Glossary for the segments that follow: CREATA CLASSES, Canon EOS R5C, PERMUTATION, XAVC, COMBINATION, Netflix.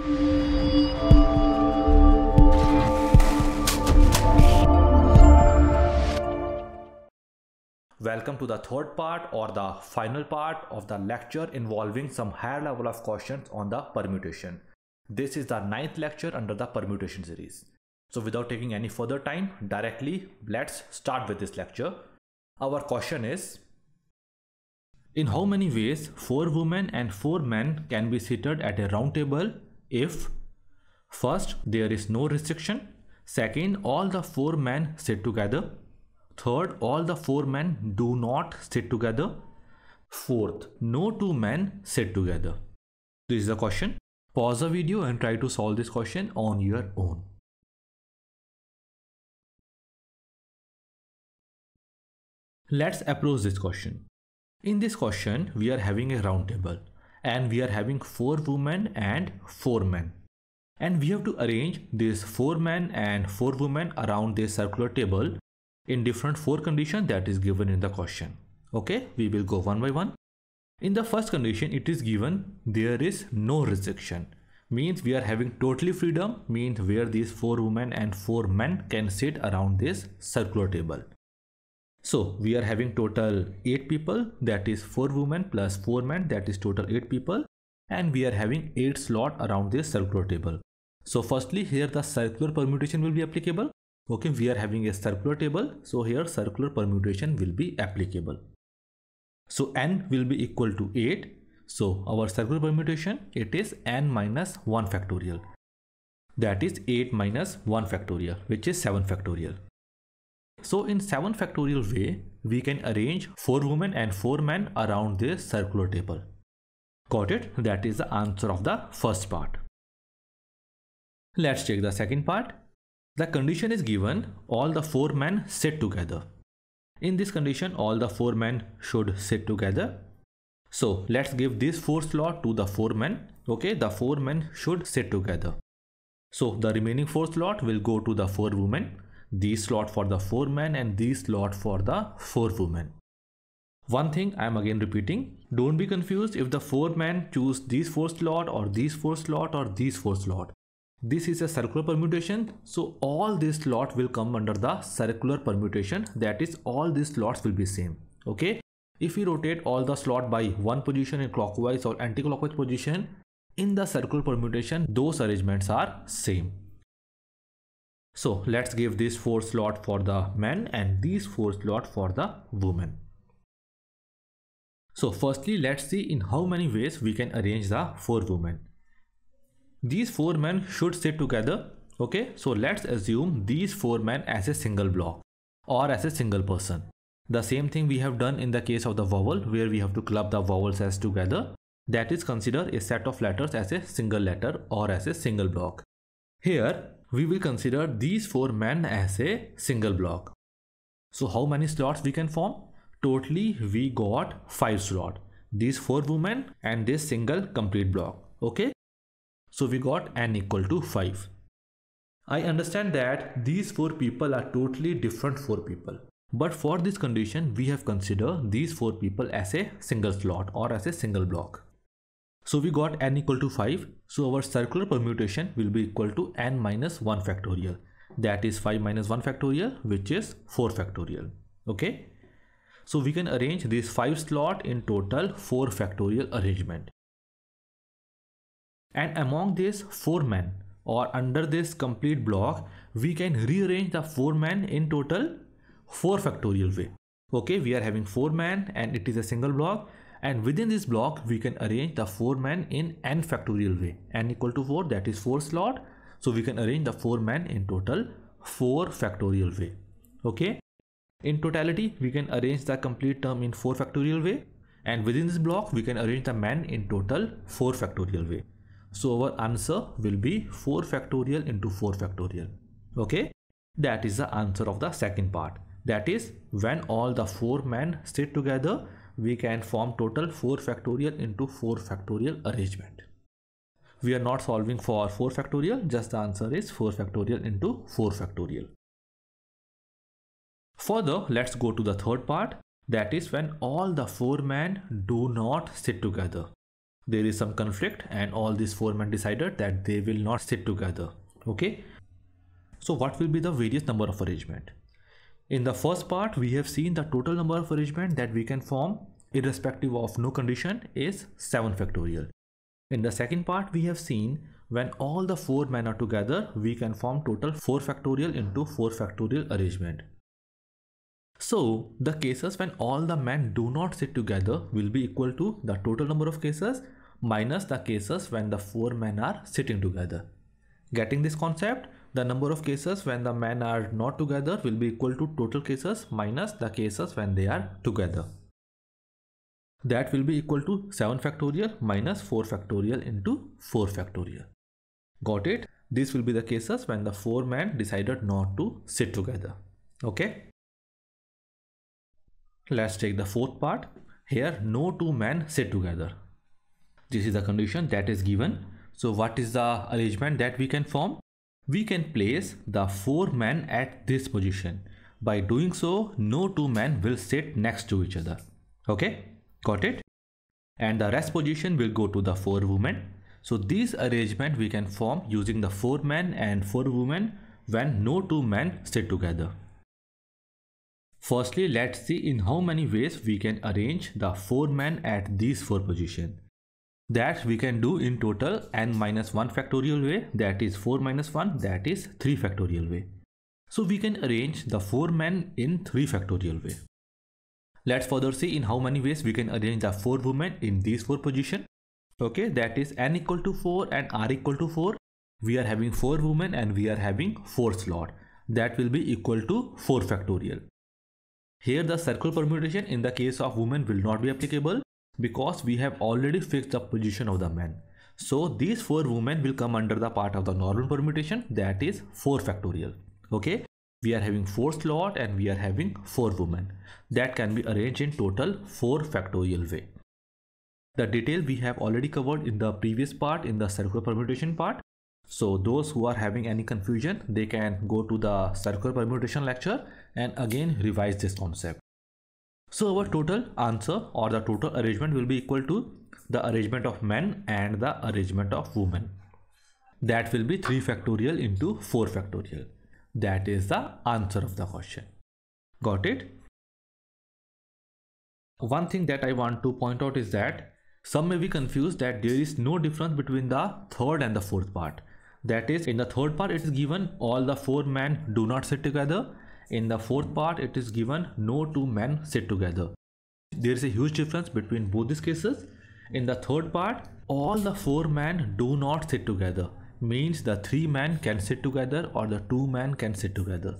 Welcome to the third part or the final part of the lecture involving some higher level of questions on the permutation. This is the 9th lecture under the permutation series. So without taking any further time, directly let's start with this lecture. Our question is, in how many ways 4 women and 4 men can be seated at a round table if first, there is no restriction, second, all the 4 men sit together, third, all the 4 men do not sit together, fourth, no 2 men sit together. This is the question. Pause the video and try to solve this question on your own. Let's approach this question. In this question, we are having a round table and we are having 4 women and 4 men. And we have to arrange these 4 men and 4 women around this circular table in different 4 conditions that is given in the question. Okay, we will go one by one. In the first condition, it is given there is no restriction. Means we are having totally freedom, means where these 4 women and 4 men can sit around this circular table. So we are having total 8 people, that is 4 women plus 4 men, that is total 8 people, and we are having 8 slots around this circular table. So firstly, here the circular permutation will be applicable. Okay, we are having a circular table, so here circular permutation will be applicable. So n will be equal to 8. So our circular permutation, it is n minus 1 factorial, that is 8 minus 1 factorial, which is 7 factorial. So in 7 factorial way, we can arrange 4 women and 4 men around this circular table. Got it? That is the answer of the first part. Let's check the second part. The condition is given, all the 4 men sit together. In this condition, all the 4 men should sit together. So let's give this 4 slot to the 4 men. Okay, the 4 men should sit together. So the remaining 4 slot will go to the 4 women. These slot for the 4 men and these slot for the 4 women. One thing I am again repeating, don't be confused if the 4 men choose these 4 slot or these 4 slot or these 4 slot. This is a circular permutation, so all these slot will come under the circular permutation, that is all these slots will be same. Okay, if we rotate all the slot by one position in clockwise or anti-clockwise position, in the circular permutation those arrangements are same. So let's give this 4 slot for the men and these 4 slot for the women. So firstly, let's see in how many ways we can arrange the 4 women. These 4 men should sit together. Okay, so let's assume these 4 men as a single block or as a single person. The same thing we have done in the case of the vowel, where we have to club the vowels as together. That is considered a set of letters as a single letter or as a single block. Here, we will consider these 4 men as a single block. So how many slots we can form? Totally we got 5 slots. These 4 women and this single complete block. Okay. So we got n equal to 5. I understand that these 4 people are totally different 4 people. But for this condition, we have considered these 4 people as a single slot or as a single block. So we got n equal to 5. So our circular permutation will be equal to n minus 1 factorial. That is 5 minus 1 factorial, which is 4 factorial. Okay. So we can arrange these 5 slot in total 4 factorial arrangement. And among these 4 men or under this complete block, we can rearrange the 4 men in total 4 factorial way. Okay. We are having 4 men and it is a single block. And within this block, we can arrange the 4 men in n factorial way. N equal to 4, that is 4 slot. So we can arrange the 4 men in total 4 factorial way. Okay. In totality, we can arrange the complete term in 4 factorial way. And within this block, we can arrange the men in total 4 factorial way. So our answer will be 4 factorial into 4 factorial. Okay. That is the answer of the second part. That is, when all the 4 men sit together, we can form total 4 factorial into 4 factorial arrangement. We are not solving for 4 factorial, just the answer is 4 factorial into 4 factorial. Further, let's go to the third part. That is, when all the 4 men do not sit together. there is some conflict, and all these four men decided that they will not sit together. Okay, so what will be the various number of arrangement? In the first part, we have seen the total number of arrangement that we can form irrespective of no condition is 7 factorial. In the second part, we have seen when all the four men are together, we can form total 4 factorial into 4 factorial arrangement. So the cases when all the men do not sit together will be equal to the total number of cases minus the cases when the four men are sitting together. Getting this concept? The number of cases when the men are not together will be equal to total cases minus the cases when they are together. That will be equal to 7 factorial minus 4 factorial into 4 factorial. Got it? This will be the cases when the four men decided not to sit together. Okay. Let's take the fourth part. Here no two men sit together. This is the condition that is given. So what is the arrangement that we can form? We can place the four men at this position. By doing so, no two men will sit next to each other. Okay, got it? And the rest position will go to the four women. So this arrangement we can form using the four men and four women when no two men sit together. Firstly, let's see in how many ways we can arrange the four men at these four positions. That we can do in total n-1 factorial way, that is 4 minus 1, that is 3 factorial way. So we can arrange the four men in 3 factorial way. Let's further see in how many ways we can arrange the four women in these four positions. Okay, that is n equal to 4 and r equal to 4. We are having 4 women and we are having 4 slot. That will be equal to 4 factorial. Here the circle permutation in the case of women will not be applicable, because we have already fixed the position of the men. So these four women will come under the part of the normal permutation, that is 4 factorial. Okay, we are having 4 slot and we are having 4 women. That can be arranged in total 4 factorial way. The detail we have already covered in the previous part, in the circular permutation part. So those who are having any confusion, they can go to the circular permutation lecture and again revise this concept. So our total answer or the total arrangement will be equal to the arrangement of men and the arrangement of women. That will be 3 factorial into 4 factorial. That is the answer of the question. Got it? One thing that I want to point out is that some may be confused that there is no difference between the third and the fourth part. That is, in the third part it is given all the four men do not sit together. In the fourth part, it is given no two men sit together. There is a huge difference between both these cases. In the third part, all the four men do not sit together. Means the three men can sit together or the two men can sit together.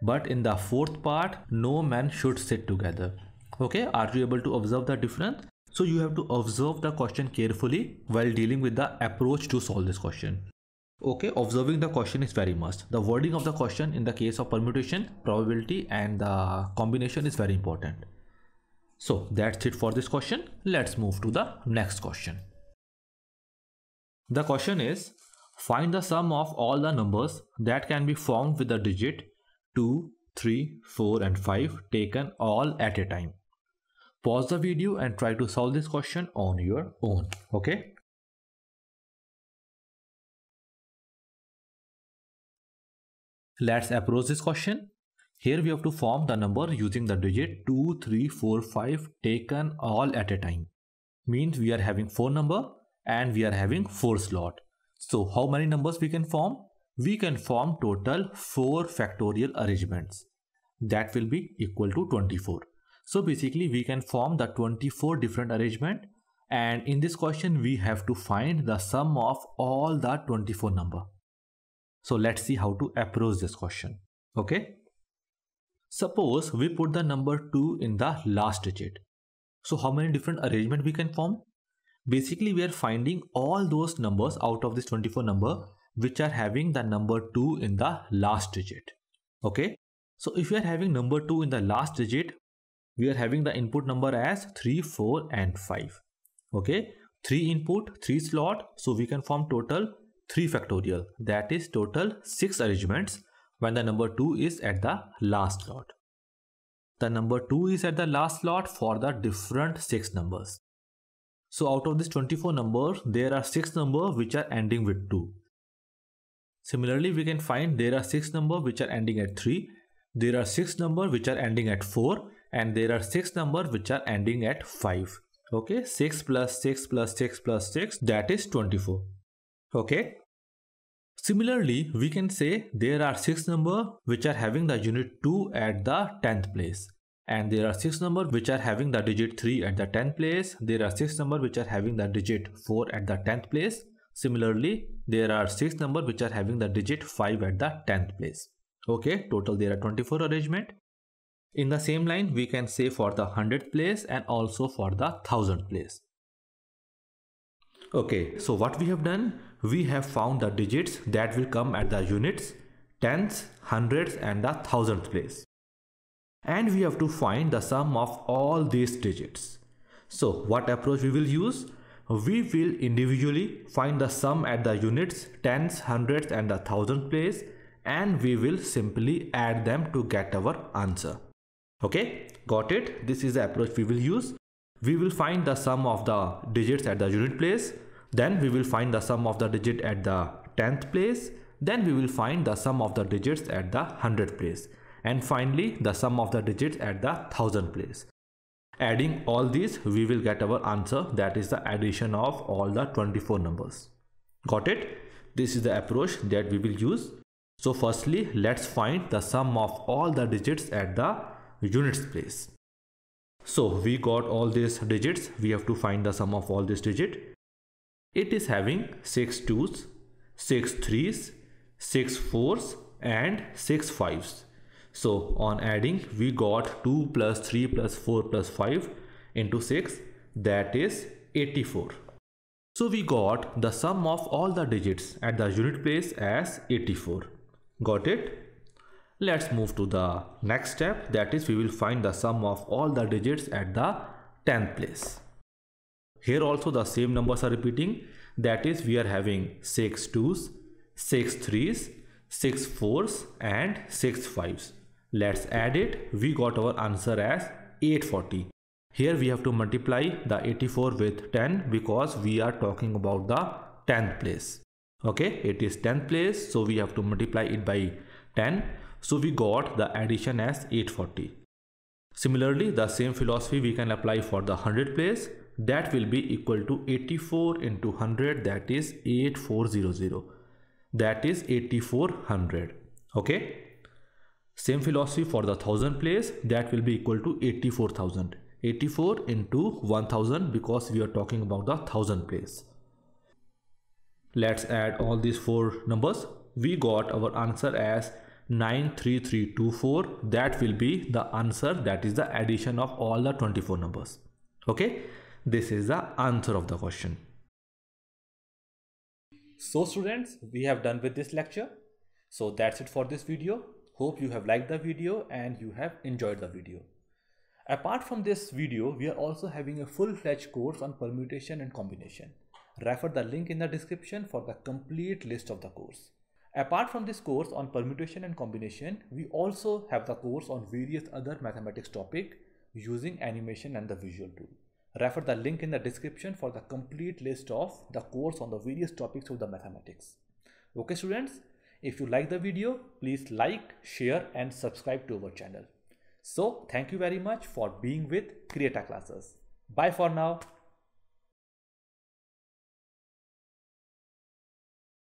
But in the fourth part, no man should sit together. Okay, are you able to observe the difference? So you have to observe the question carefully while dealing with the approach to solve this question. Okay, observing the question is very must. The wording of the question in the case of permutation, probability and the combination is very important. So that's it for this question. Let's move to the next question. The question is, find the sum of all the numbers that can be formed with the digit 2, 3, 4 and 5 taken all at a time. Pause the video and try to solve this question on your own. Okay. Let's approach this question. Here we have to form the number using the digit 2, 3, 4, 5 taken all at a time. Means we are having 4 number and we are having 4 slot. So how many numbers we can form? We can form total 4 factorial arrangements. That will be equal to 24. So basically we can form the 24 different arrangement, and in this question we have to find the sum of all the 24 number. So let's see how to approach this question. Okay. Suppose we put the number 2 in the last digit. So how many different arrangements we can form? Basically we are finding all those numbers out of this 24 number which are having the number 2 in the last digit. Okay. So if we are having number 2 in the last digit, we are having the input number as 3, 4 and 5. Okay. 3 input, 3 slot. So we can form total 3 factorial, that is total 6 arrangements when the number 2 is at the last slot. The number 2 is at the last slot for the different 6 numbers. So out of this 24 numbers, there are 6 numbers which are ending with 2. Similarly, we can find there are 6 numbers which are ending at 3, there are 6 numbers which are ending at 4, and there are 6 numbers which are ending at 5. Okay, 6 plus 6 plus 6 plus 6, that is 24. Okay. Similarly, we can say there are 6 numbers which are having the unit 2 at the 10th place. And there are 6 numbers which are having the digit 3 at the 10th place. There are 6 numbers which are having the digit 4 at the 10th place. Similarly, there are 6 numbers which are having the digit 5 at the 10th place. Okay, total there are 24 arrangement. In the same line, we can say for the 100th place and also for the 1000th place. Okay, so what we have done? We have found the digits that will come at the units, 10s, 100s and the 1000th place. And we have to find the sum of all these digits. So what approach we will use? We will individually find the sum at the units, 10s, 100s and the 1000th place, and we will simply add them to get our answer. Okay, got it? This is the approach we will use. We will find the sum of the digits at the unit place, then we will find the sum of the digit at the 10th place, then we will find the sum of the digits at the 100th place. And finally, the sum of the digits at the 1000th place. Adding all these, we will get our answer, that is the addition of all the 24 numbers. Got it? This is the approach that we will use. So firstly, let's find the sum of all the digits at the units place. So we got all these digits, we have to find the sum of all these digits. It is having 6 2s, 6 3s, 6 4s and 6 5s. So on adding, we got 2 plus 3 plus 4 plus 5 into 6, that is 84. So we got the sum of all the digits at the unit place as 84. Got it? Let's move to the next step, that is we will find the sum of all the digits at the 10th place. Here also the same numbers are repeating, that is we are having 6 2s, 6 3s, 6 4s and 6 5s. Let's add it. We got our answer as 840. Here we have to multiply the 84 with 10 because we are talking about the 10th place. Okay, it is 10th place, so we have to multiply it by 10. So we got the addition as 840. Similarly, the same philosophy we can apply for the 100th place. That will be equal to 84 into 100, that is 8400. That is 8400. Okay. Same philosophy for the 1000th place, that will be equal to 84,000. 84 into 1000 because we are talking about the 1000th place. Let's add all these 4 numbers. We got our answer as 93324. That will be the answer, that is the addition of all the 24 numbers. Okay, this is the answer of the question. So students, we have done with this lecture. So that's it for this video. Hope you have liked the video and you have enjoyed the video. Apart from this video, we are also having a full-fledged course on permutation and combination. Refer the link in the description for the complete list of the course. Apart from this course on permutation and combination, we also have the course on various other mathematics topic using animation and the visual tool. Refer the link in the description for the complete list of the course on the various topics of the mathematics. Okay students, if you like the video, please like, share and subscribe to our channel. So thank you very much for being with CREATA Classes. Bye for now.